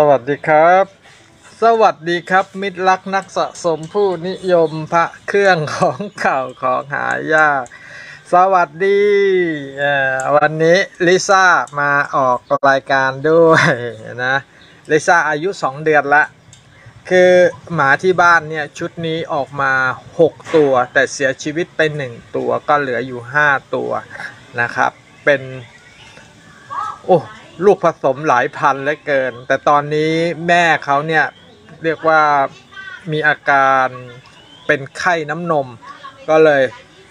สวัสดีครับมิตรรักนักสะสมผู้นิยมพระเครื่องของเก่าของหายากสวัสดีวันนี้ลิซ่ามาออกรายการด้วยนะลิซ่าอายุ2เดือนละคือหมาที่บ้านเนี่ยชุดนี้ออกมา6ตัวแต่เสียชีวิตไป1ตัวก็เหลืออยู่5ตัวนะครับเป็นโอ้ลูกผสมหลายพันเหลือเกินแต่ตอนนี้แม่เขาเนี่ยเรียกว่ามีอาการเป็นไข้น้ำนมก็เลย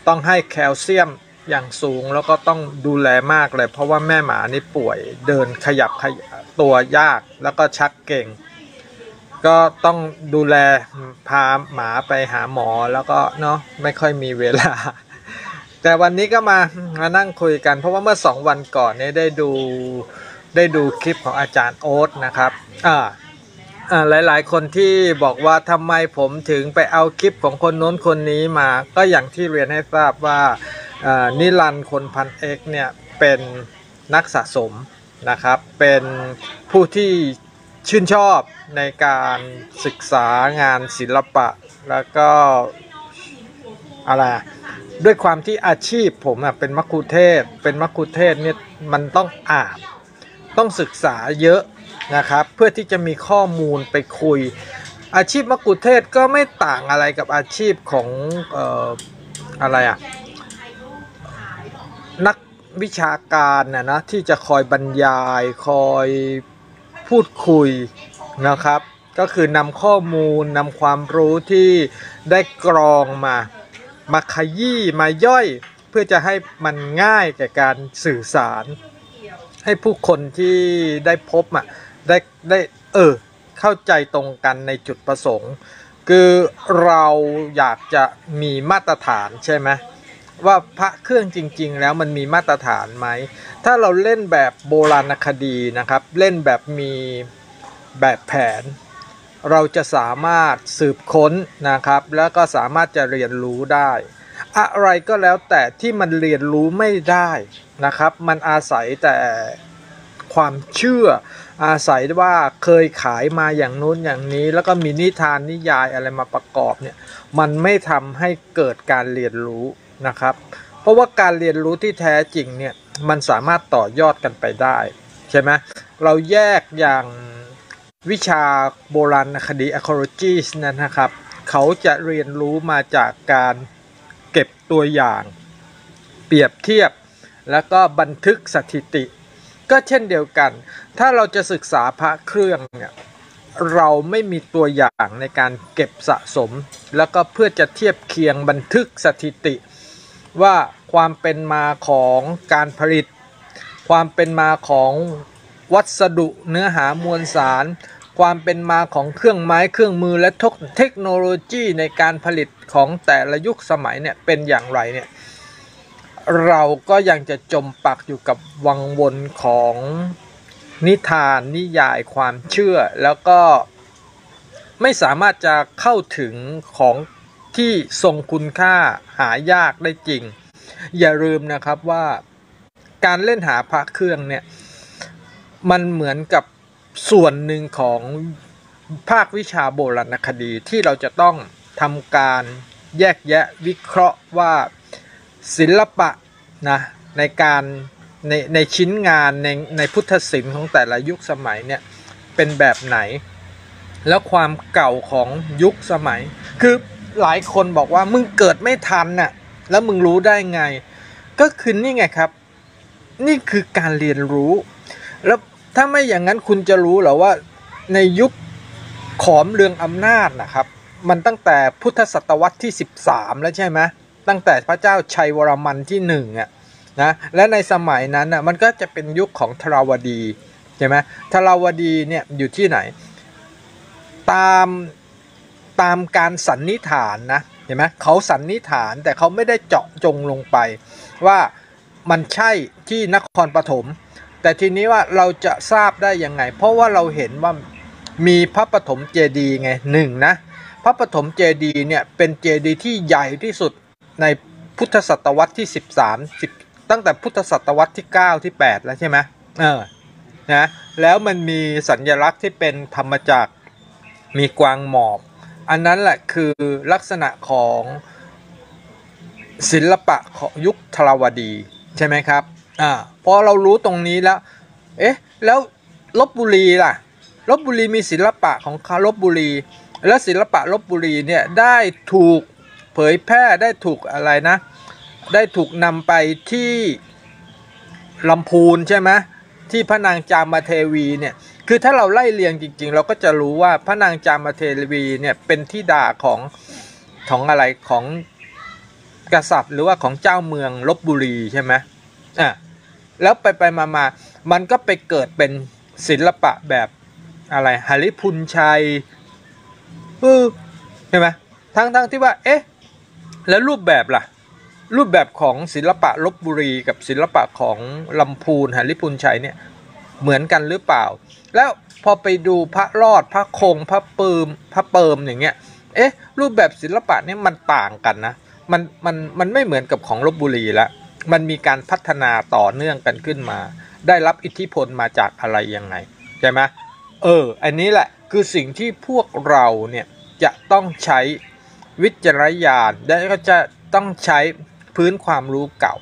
ต้องให้แคลเซียมอย่างสูงแล้วก็ต้องดูแลมากเลยเพราะว่าแม่หมานี่ป่วยเดินขยับตัวยากแล้วก็ชักเก่งก็ต้องดูแลพาหมาไปหาหมอแล้วก็เนาะไม่ค่อยมีเวลาแต่วันนี้ก็มานั่งคุยกันเพราะว่าเมื่อ2วันก่อนเนี่ยได้ดูคลิปของอาจารย์โอ๊ตนะครับหลายๆคนที่บอกว่าทำไมผมถึงไปเอาคลิปของคนโน้นคนนี้มาก็อย่างที่เรียนให้ทราบว่านิรันดร์คนพันเอกเนี่ยเป็นนักสะสมนะครับเป็นผู้ที่ชื่นชอบในการศึกษางานศิลปะแล้วก็อะไรด้วยความที่อาชีพผมเป็นมัคคุเทศเนี่ยมันต้องอ่านต้องศึกษาเยอะนะครับเพื่อที่จะมีข้อมูลไปคุยอาชีพมัคคุเทศก็ไม่ต่างอะไรกับอาชีพของนักวิชาการนะที่จะคอยบรรยายคอยพูดคุยนะครับก็คือนำข้อมูลนำความรู้ที่ได้กรองมาขยี้มาย่อยเพื่อจะให้มันง่ายแก่การสื่อสารให้ผู้คนที่ได้พบได้เข้าใจตรงกันในจุดประสงค์คือเราอยากจะมีมาตรฐานใช่ไหมว่าพระเครื่องจริงๆแล้วมันมีมาตรฐานไหมถ้าเราเล่นแบบโบราณคดีนะครับเล่นแบบมีแบบแผนเราจะสามารถสืบค้นนะครับแล้วก็สามารถจะเรียนรู้ได้อะไรก็แล้วแต่ที่มันเรียนรู้ไม่ได้นะครับมันอาศัยแต่ความเชื่ออาศัยว่าเคยขายมาอย่างนู้นอย่างนี้แล้วก็มีนิทานนิยายอะไรมาประกอบเนี่ยมันไม่ทำให้เกิดการเรียนรู้นะครับเพราะว่าการเรียนรู้ที่แท้จริงเนี่ยมันสามารถต่อยอดกันไปได้ใช่ไหมเราแยกอย่างวิชาโบราณคดี archaeology นั้นนะครับเขาจะเรียนรู้มาจากการเก็บตัวอย่างเปรียบเทียบแล้วก็บันทึกสถิติก็เช่นเดียวกันถ้าเราจะศึกษาพระเครื่องเนี่ยเราไม่มีตัวอย่างในการเก็บสะสมแล้วก็เพื่อจะเทียบเคียงบันทึกสถิติว่าความเป็นมาของการผลิตความเป็นมาของวัสดุเนื้อหามวลสารความเป็นมาของเครื่องไม้เครื่องมือและเทคโนโลยีในการผลิตของแต่ละยุคสมัยเนี่ยเป็นอย่างไรเนี่ยเราก็ยังจะจมปักอยู่กับวังวนของนิทานนิยายความเชื่อแล้วก็ไม่สามารถจะเข้าถึงของที่ทรงคุณค่าหายากได้จริงอย่าลืมนะครับว่าการเล่นหาพระเครื่องเนี่ยมันเหมือนกับส่วนหนึ่งของภาควิชาโบราณคดีที่เราจะต้องทำการแยกแยะวิเคราะห์ว่าศิลปะนะในการในชิ้นงานในพุทธศิลป์ของแต่ละยุคสมัยเนี่ยเป็นแบบไหนแล้วความเก่าของยุคสมัยคือหลายคนบอกว่ามึงเกิดไม่ทันน่ะแล้วมึงรู้ได้ไงก็คือนี่ไงครับนี่คือการเรียนรู้แล้วถ้าไม่อย่างนั้นคุณจะรู้เหรอว่าในยุคขอมเรืองอำนาจนะครับมันตั้งแต่พุทธศตวรรษที่13แล้วใช่ไหมตั้งแต่พระเจ้าชัยวรมันที่1อ่ะนะและในสมัยนั้นน่ะมันก็จะเป็นยุคของทราวดีใช่ไหมทราวดีเนี่ยอยู่ที่ไหนตามการสันนิษฐานนะเห็นไหมเขาสันนิษฐานแต่เขาไม่ได้เจาะจงลงไปว่ามันใช่ที่นครปฐมแต่ทีนี้ว่าเราจะทราบได้ยังไงเพราะว่าเราเห็นว่ามีพระปฐมเจดีย์ไง1นะพระปฐมเจดีย์เนี่ยเป็นเจดีย์ที่ใหญ่ที่สุดในพุทธศตวรรษที่13ตั้งแต่พุทธศตวรรษที่9ที่8แล้วใช่ไหม นะแล้วมันมีสัญลักษณ์ที่เป็นธรรมจักรมีกวางหมอบอันนั้นแหละคือลักษณะของศิลปะของยุคธรวดีใช่ไหมครับพอเรารู้ตรงนี้แล้วเอ๊ะแล้วลพบุรีล่ะลพบุรีมีศิลปะของลพบุรีและศิลปะลพบุรีเนี่ยได้ถูกเผยแพร่ได้ถูกอะไรนะได้ถูกนำไปที่ลำพูนใช่ไหมที่พระนางจามเทวีเนี่ยคือถ้าเราไล่เรียงจริงๆเราก็จะรู้ว่าพระนางจามเทวีเนี่ยเป็นที่ด่าของอะไรของกษัตริย์หรือว่าของเจ้าเมืองลพบุรีใช่ไหมแล้วไปมามันก็ไปเกิดเป็นศิลปะแบบอะไรหฤพุญชัยใช่ไหมทั้งที่ว่าเอ๊ะแล้วรูปแบบล่ะรูปแบบของศิลปะลพบุรีกับศิลปะของลำพูนหฤพุญชัยเนี่ยเหมือนกันหรือเปล่าแล้วพอไปดูพระรอดพระคงพระเปิมอย่างเงี้ยเอ๊ะรูปแบบศิลปะเนี่ยมันต่างกันนะมันไม่เหมือนกับของลพบุรีละมันมีการพัฒนาต่อเนื่องกันขึ้นมาได้รับอิทธิพลมาจากอะไรยังไงใช่ไหมอันนี้แหละคือสิ่งที่พวกเราเนี่ยจะต้องใช้วิจารณญาณและก็จะต้องใช้พื้นความรู้เก่า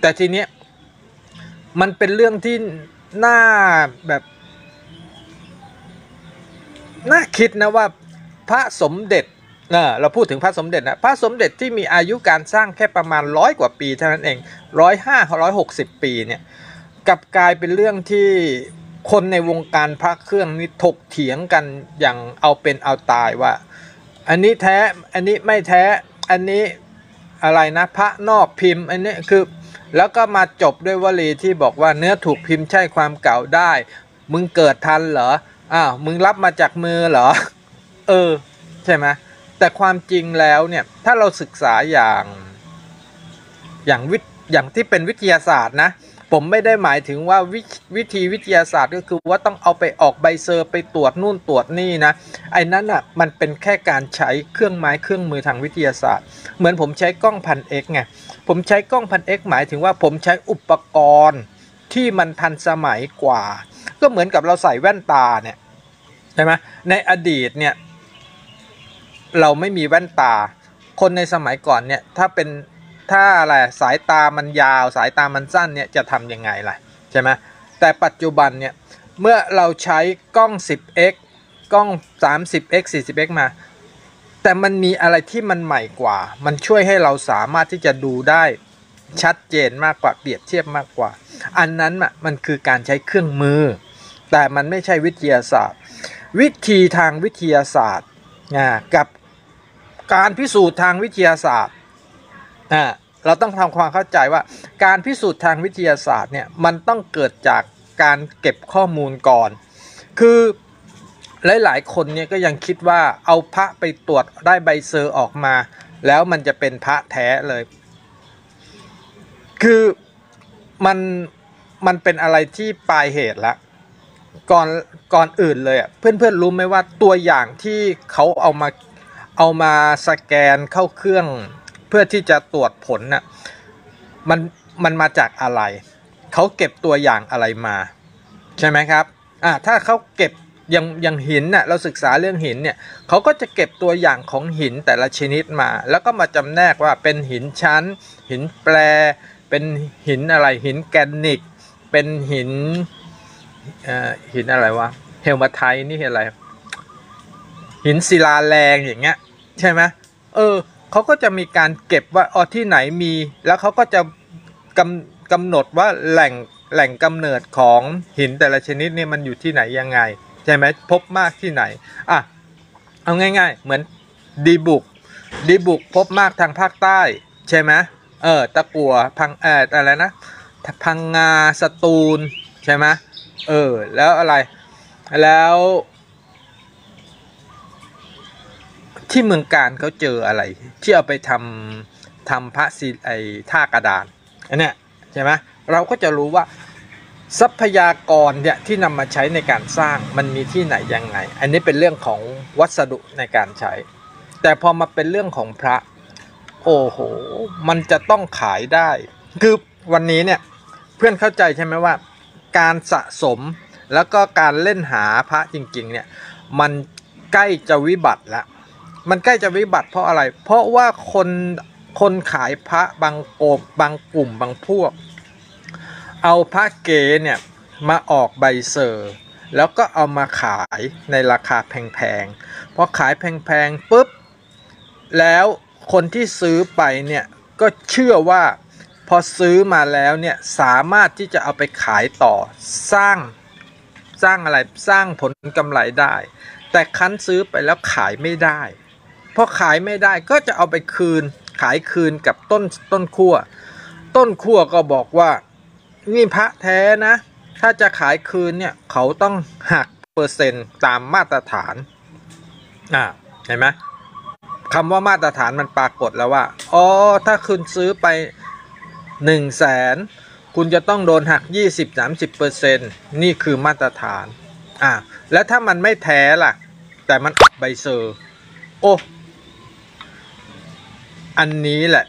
แต่ทีนี้มันเป็นเรื่องที่น่าแบบน่าคิดนะว่าพระสมเด็จเราพูดถึงพระสมเด็จนะพระสมเด็จที่มีอายุการสร้างแค่ประมาณ100 กว่าปีเท่านั้นเอง150-160 ปีเนี่ยกลับกลายเป็นเรื่องที่คนในวงการพระเครื่องนี่ถกเถียงกันอย่างเอาเป็นเอาตายว่าอันนี้แท้อันนี้ไม่แท้อันนี้อะไรนะพระนอกพิมพ์อันนี้คือแล้วก็มาจบด้วยวลีที่บอกว่าเนื้อถูกพิมพ์ใช่ความเก่าได้มึงเกิดทันเหรอมึงรับมาจากมือเหรอใช่ไหมแต่ความจริงแล้วเนี่ยถ้าเราศึกษาอย่างที่เป็นวิทยาศาสตร์นะผมไม่ได้หมายถึงว่าวิธีวิทยาศาสตร์ก็คือว่าต้องเอาไปออกใบเซอร์ไปตรวจนู่นตรวจนี่นะไอ้นั้นอ่ะมันเป็นแค่การใช้เครื่องไม้เครื่องมือทางวิทยาศาสตร์เหมือนผมใช้กล้องพัน X ไงผมใช้กล้องพัน X หมายถึงว่าผมใช้อุปกรณ์ที่มันทันสมัยกว่าก็เหมือนกับเราใส่แว่นตาเนี่ยใช่ไหมในอดีตเนี่ยเราไม่มีแว่นตาคนในสมัยก่อนเนี่ยถ้าอะไรสายตามันยาวสายตามันสั้นเนี่ยจะทำยังไงล่ะใช่ไหมแต่ปัจจุบันเนี่ยเมื่อเราใช้กล้อง 10x กล้อง 30x 40x มาแต่มันมีอะไรที่มันใหม่กว่ามันช่วยให้เราสามารถที่จะดูได้ชัดเจนมากกว่าเปรียบเทียบมากกว่าอันนั้นอ่ะมันคือการใช้เครื่องมือแต่มันไม่ใช่วิทยาศาสตร์วิธีทางวิทยาศาสตร์กับการพิสูจน์ทางวิทยาศาสตร์เราต้องทำความเข้าใจว่าการพิสูจน์ทางวิทยาศาสตร์เนี่ยมันต้องเกิดจากการเก็บข้อมูลก่อนคือหลายๆคนเนี่ยก็ยังคิดว่าเอาพระไปตรวจได้ใบเซอร์ออกมาแล้วมันจะเป็นพระแท้เลยคือมันเป็นอะไรที่ปลายเหตุละก่อนอื่นเลยเพื่อนๆรู้ไหมว่าตัวอย่างที่เขาเอามาสแกนเข้าเครื่องเพื่อที่จะตรวจผลน่ะมันมาจากอะไรเขาเก็บตัวอย่างอะไรมาใช่ไหมครับถ้าเขาเก็บอย่างหินน่ะเราศึกษาเรื่องหินเนี่ยเขาก็จะเก็บตัวอย่างของหินแต่ละชนิดมาแล้วก็มาจำแนกว่าเป็นหินชั้นหินแปรเป็นหินอะไรหินแกรนิตเป็นหินอะไรวะเฮลมาไทต์นี่อะไรหินศิลาแรงอย่างเงี้ยใช่ไหมเขาก็จะมีการเก็บว่าที่ไหนมีแล้วเขาก็จะกำหนดว่าแหล่งกำเนิดของหินแต่ละชนิดเนี่ยมันอยู่ที่ไหนยังไงใช่ไหมพบมากที่ไหนเอาง่ายๆเหมือนดีบุกพบมากทางภาคใต้ใช่ไหมตะกั่วพังอะไรนะพังงาสตูลใช่ไหมแล้วอะไรแล้วที่เมืองการเขาเจออะไรที่เอาไปทำพระศิลป์ไอ้ท่ากระดานอันเนี้ยใช่ไหมเราก็จะรู้ว่าทรัพยากรเนี่ยที่นำมาใช้ในการสร้างมันมีที่ไหนยังไงอันนี้เป็นเรื่องของวัสดุในการใช้แต่พอมาเป็นเรื่องของพระโอ้โหมันจะต้องขายได้คือวันนี้เนี่ยเพื่อนเข้าใจใช่ไหมว่าการสะสม แล้วก็การเล่นหาพระจริงๆเนี่ยมันใกล้จะวิบัติแล้วมันใกล้จะวิบัติเพราะอะไรเพราะว่าคนขายพระบางกลุ่มบางพวกเอาพระเก๋เนี่ยมาออกใบเซอร์แล้วก็เอามาขายในราคาแพงๆพอขายแพงๆปุ๊บแล้วคนที่ซื้อไปเนี่ยก็เชื่อว่าพอซื้อมาแล้วเนี่ยสามารถที่จะเอาไปขายต่อสร้างอะไรสร้างผลกำไรได้แต่คั้นซื้อไปแล้วขายไม่ได้พอขายไม่ได้ก็จะเอาไปคืนขายคืนกับต้นขั้วก็บอกว่านี่พระแท้นะถ้าจะขายคืนเนี่ยเขาต้องหักเปอร์เซ็นต์ตามมาตรฐานเห็นไหมคำว่ามาตรฐานมันปรากฏแล้วว่าอ๋อถ้าคุณซื้อไป 100,000 คุณจะต้องโดนหัก 20-30% นี่คือมาตรฐานแล้วถ้ามันไม่แท้ล่ะแต่มันออกใบเซอร์โอ้อันนี้แหละ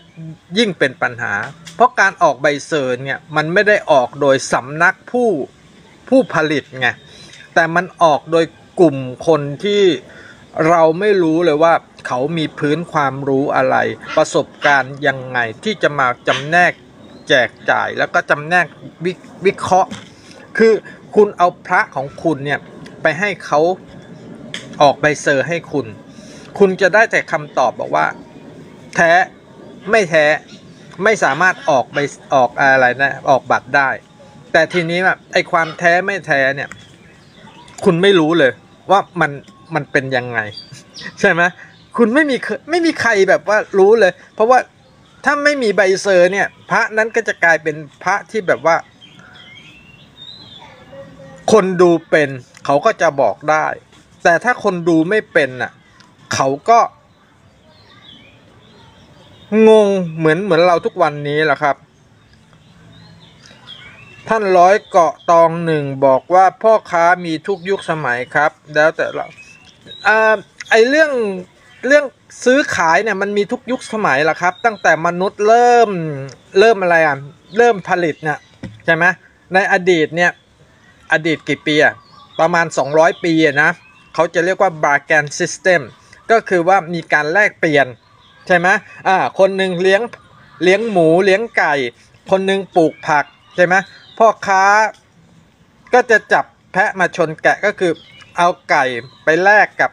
ยิ่งเป็นปัญหาเพราะการออกใบเซอร์เนี่ยมันไม่ได้ออกโดยสำนักผู้ผลิตไงแต่มันออกโดยกลุ่มคนที่เราไม่รู้เลยว่าเขามีพื้นความรู้อะไรประสบการณ์ยังไงที่จะมาจำแนกแจกจ่ายแล้วก็จำแนกวิเคราะห์คือคุณเอาพระของคุณเนี่ยไปให้เขาออกใบเซอร์ให้คุณจะได้แต่คำตอบบอกว่าแท้ไม่แท้ไม่สามารถออกอะไรนะออกบัตรได้แต่ทีนี้แบบไอ้ความแท้ไม่แท้เนี่ยคุณไม่รู้เลยว่ามันเป็นยังไงใช่ไหมคุณไม่มีใครแบบว่ารู้เลยเพราะว่าถ้าไม่มีใบเซอร์เนี่ยพระนั้นก็จะกลายเป็นพระที่แบบว่าคนดูเป็นเขาก็จะบอกได้แต่ถ้าคนดูไม่เป็นน่ะเขาก็งงเหมือนเราทุกวันนี้แหละครับท่านร้อยเกาะตองหนึ่งบอกว่าพ่อค้ามีทุกยุคสมัยครับแล้วแต่เราไอเรื่องซื้อขายเนี่ยมันมีทุกยุคสมัยแหละครับตั้งแต่มนุษย์เริ่มอะไรอ่ะเริ่มผลิตเนี่ยใช่ไหมในอดีตเนี่ยอดีตกี่ปีอ่ะประมาณ200ปีนะเขาจะเรียกว่า bargain system ก็คือว่ามีการแลกเปลี่ยนใช่ไหมคนหนึ่งเลี้ยงหมูเลี้ยงไก่คนหนึ่งปลูกผักใช่ไหมพ่อค้าก็จะจับแพะมาชนแกะก็คือเอาไก่ไปแลกกับ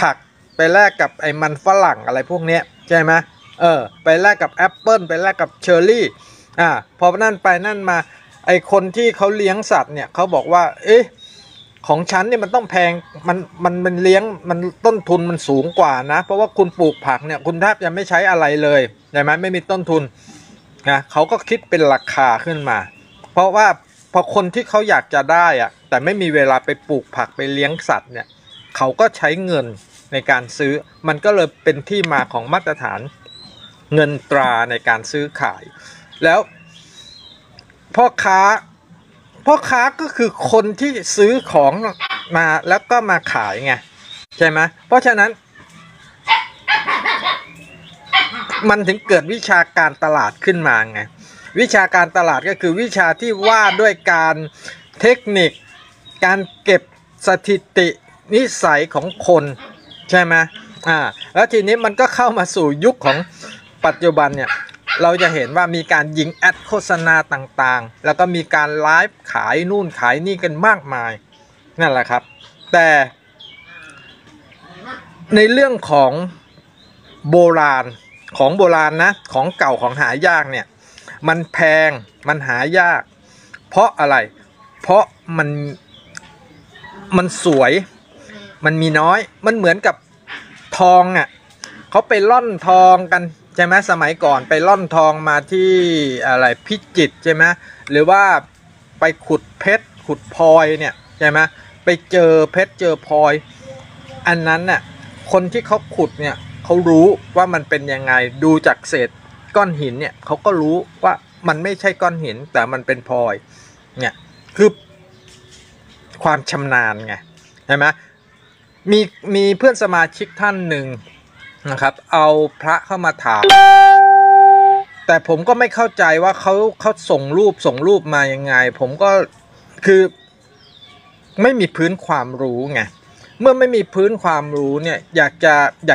ผักไปแลกกับไอ้มันฝรั่งอะไรพวกเนี้ยใช่ไหมไปแลกกับแอปเปิ้ลไปแลกกับเชอร์รี่พอนั่นไปนั่นมาไอ้คนที่เขาเลี้ยงสัตว์เนี่ยเขาบอกว่าเอ๊ะของฉันเนี่ยมันต้องแพงมันเลี้ยงมันต้นทุนมันสูงกว่านะเพราะว่าคุณปลูกผักเนี่ยคุณแทบจะไม่ใช้อะไรเลยใช่ไหมไม่มีต้นทุนนะเขาก็คิดเป็นราคาขึ้นมาเพราะว่าพอคนที่เขาอยากจะได้อะแต่ไม่มีเวลาไปปลูกผักไปเลี้ยงสัตว์เนี่ยเขาก็ใช้เงินในการซื้อมันก็เลยเป็นที่มาของมาตรฐานเงินตราในการซื้อขายแล้วพ่อค้าก็คือคนที่ซื้อของมาแล้วก็มาขายไงใช่ไหมเพราะฉะนั้นมันถึงเกิดวิชาการตลาดขึ้นมาไงวิชาการตลาดก็คือวิชาที่ว่าด้วยการเทคนิคการเก็บสถิตินิสัยของคนใช่ไหมแล้วทีนี้มันก็เข้ามาสู่ยุคของปัจจุบันเนี่ยเราจะเห็นว่ามีการยิงแอดโฆษณาต่างๆแล้วก็มีการไลฟ์ขายนู่นขายนี่กันมากมายนั่นแหละครับแต่ในเรื่องของโบราณนะของเก่าของหายากเนี่ยมันแพงมันหายากเพราะอะไรเพราะมันสวยมันมีน้อยมันเหมือนกับทองอ่ะเขาไปล่อนทองกันใช่ไหมสมัยก่อนไปล่อนทองมาที่อะไรพิจิตรใช่ไหมหรือว่าไปขุดเพชรขุดพลอยเนี่ยใช่ไหมไปเจอเพชรเจอพลอยอันนั้นน่ะคนที่เขาขุดเนี่ยเขารู้ว่ามันเป็นยังไงดูจากเศษก้อนหินเนี่ยเขาก็รู้ว่ามันไม่ใช่ก้อนหินแต่มันเป็นพลอยเนี่ยคือความชำนาญไงใช่ไหมมีเพื่อนสมาชิกท่านหนึ่งนะครับเอาพระเข้ามาถามแต่ผมก็ไม่เข้าใจว่าเขาส่งรูปมายังไงผมก็คือ ไม่มีพื้นความรู้ไงเมื่อไม่มีพื้นความรู้เนี่ยอยา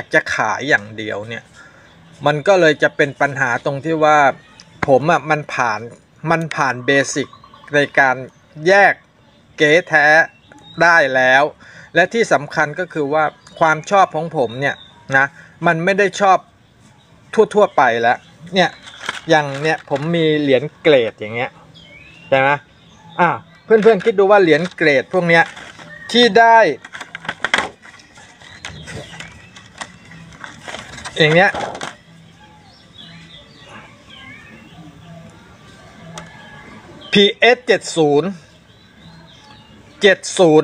กจะขายอย่างเดียวเนี่ยมันก็เลยจะเป็นปัญหาตรงที่ว่าผมอ่ะมันผ่านเบสิกในการแยกเก๋แท้ได้แล้วและที่สำคัญก็คือว่าความชอบของผมเนี่ยนะมันไม่ได้ชอบทั่วไปแล้วเนี่ยอย่างเนี่ยผมมีเหรียญเกรดอย่างเงี้ยใช่ไหมเพื่อนๆคิดดูว่าเหรียญเกรดพวกเนี้ยที่ได้อย่างเนี้ยPS 70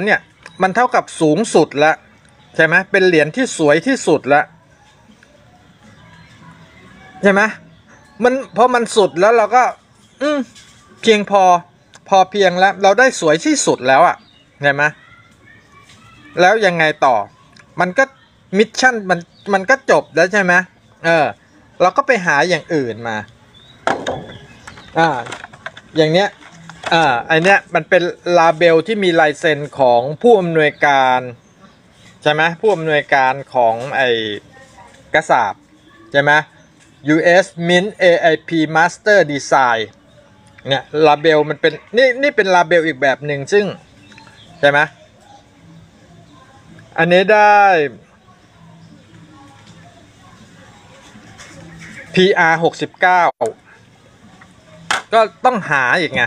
เนี่ยมันเท่ากับสูงสุดแล้วใช่ไหมเป็นเหรียญที่สวยที่สุดแล้วใช่ไหมมันพอมันสุดแล้วเราก็เพียงพอเพียงแล้วเราได้สวยที่สุดแล้วอ่ะใช่ไหมแล้วยังไงต่อมันก็มิชชั่นมันก็จบแล้วใช่ไหมเราก็ไปหาอย่างอื่นมาอย่างเนี้ยไอเนี้ยมันเป็นลาเบลที่มีลายเซ็นของผู้อำนวยการใช่ไหมผู้อำนวยการของไอกระสาบใช่ไหม US Mint AIP Master Design เนี่ยลาเบลมันเป็นนี่เป็นลาเบลอีกแบบหนึ่งซึ่งใช่ไหมอันนี้ได้ PR 69ก็ต้องหาอีกไง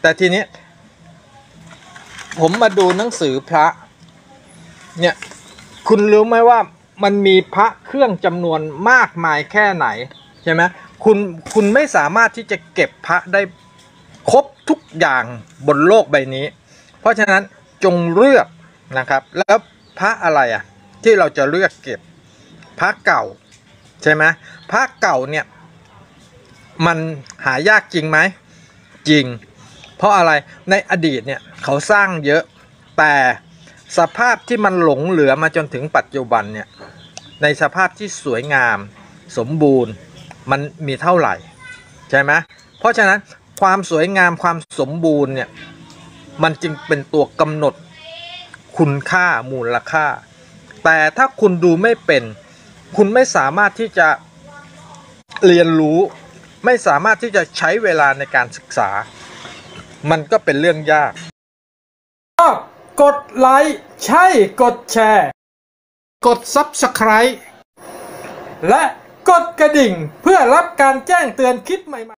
แต่ทีนี้ผมมาดูหนังสือพระเนี่ยคุณรู้ไหมว่ามันมีพระเครื่องจำนวนมากมายแค่ไหนใช่ไหมคุณไม่สามารถที่จะเก็บพระได้ครบทุกอย่างบนโลกใบนี้เพราะฉะนั้นจงเลือกนะครับแล้วพระอะไรอ่ะที่เราจะเลือกเก็บพระเก่าใช่ไหมพระเก่าเนี่ยมันหายากจริงไหมจริงเพราะอะไรในอดีตเนี่ยเขาสร้างเยอะแต่สภาพที่มันหลงเหลือมาจนถึงปัจจุบันเนี่ยในสภาพที่สวยงามสมบูรณ์มันมีเท่าไหร่ใช่ไหมเพราะฉะนั้นความสวยงามความสมบูรณ์เนี่ยมันจึงเป็นตัวกำหนดคุณค่ามูลค่าแต่ถ้าคุณดูไม่เป็นคุณไม่สามารถที่จะเรียนรู้ไม่สามารถที่จะใช้เวลาในการศึกษามันก็เป็นเรื่องยากก็กดไลค์ใช่กดแชร์กด Subscribe และกดกระดิ่งเพื่อรับการแจ้งเตือนคลิปใหม่ๆ